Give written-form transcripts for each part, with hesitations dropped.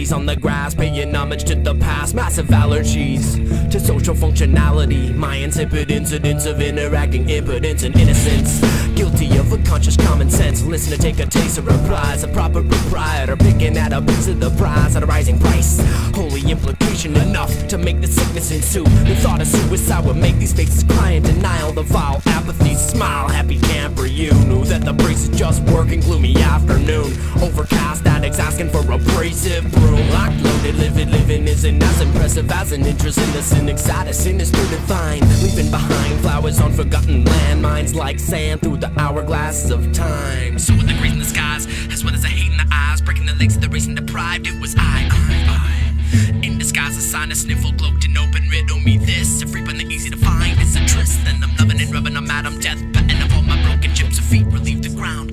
bodies on the grass, paying homage to the past. Massive allergies to social functionality, my insipid incidents of interacting impotence and innocence. Guilty of a conscious common sense listener, take a taste of reprise, a proper proprietor picking at a piece of the prize at a rising price. Holy implication enough to make the sickness ensue. The thought of suicide would make these faces cry in denial, the vile apathy smile. Happy camper, you knew that the brace is just working. Gloomy afternoon, overcast addicts asking for abrasive broom. Locked, loaded, livid, living isn't as impressive as an interest in the cynic, sad, a sinister divine, leaving behind flowers on forgotten landmines like sand through the hourglasses of time. So with the grace in the skies, as well as the hate in the eyes, breaking the legs of the racing deprived, it was I. In disguise, a sign, a sniffle, cloaked and open, riddle me this. If reaping the easy to find, it's a tryst, then I'm loving and rubbing, I'm at 'em death, patting up all my broken chips, her feet relieve the ground.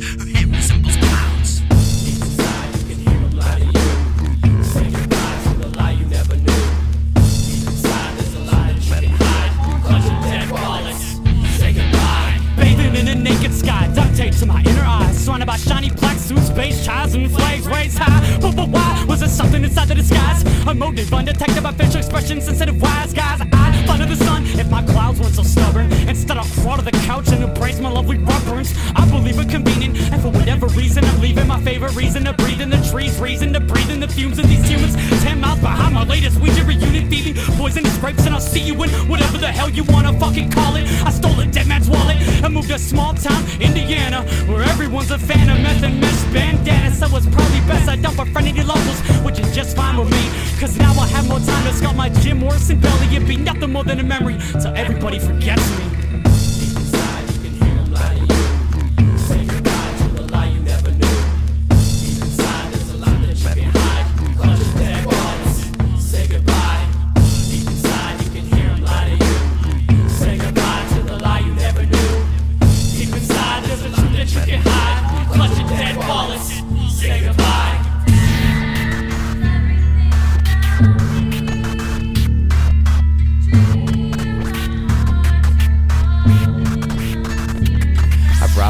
To my inner eyes, surrounded by shiny plaques, suit space, chairs and flags waist high. But why? Was there something inside the disguise? Emotive, undetected by facial expressions instead of wise guys. I under the sun, if my clouds weren't so stubborn. Instead I'll crawl to the couch and embrace my lovely reverence. I believe it convenient, and for whatever reason I'm leaving. My favorite reason to breathe in the trees, reason to breathe in the fumes of these humans. 10 miles behind my latest Ouija reunion, thieving poisonous grapes, and I'll see you in whatever the hell you wanna fucking call it. I stole a dead man's wallet and moved to small town Indiana, where everyone's a fan of meth and mesh bandana. So it's probably best I don't befriend any locals, which is just fine with me, cause now I'll have more time to sculpt my Jim Morrison belly. It'd be nothing more than a memory, so everybody forgets me.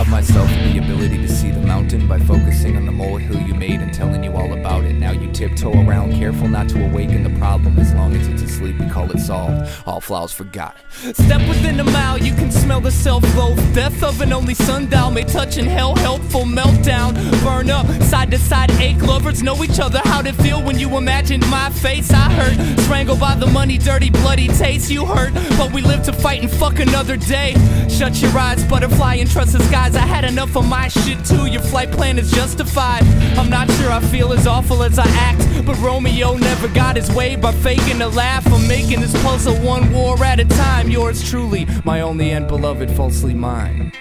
Myself and the ability to see the mountain by focusing on the molehill you made and telling you all about it. Now you tiptoe around, careful not to awaken the problem. As long as it's asleep, we call it solved. All flaws forgot. Step within a mile, you can smell the self-loathe. Death of an only sundial may touch in hell. Helpful meltdown, burn up, side to side ache. Lovers know each other. How'd it feel when you imagined my face? I hurt, strangled by the money, dirty, bloody taste. You hurt, but we live to fight and fuck another day. Shut your eyes, butterfly, and trust the skies. I had enough of my shit too, your flight plan is justified. I'm not sure I feel as awful as I act, but Romeo never got his way by faking a laugh. I'm making this puzzle one war at a time. Yours truly, my only and beloved, falsely mine.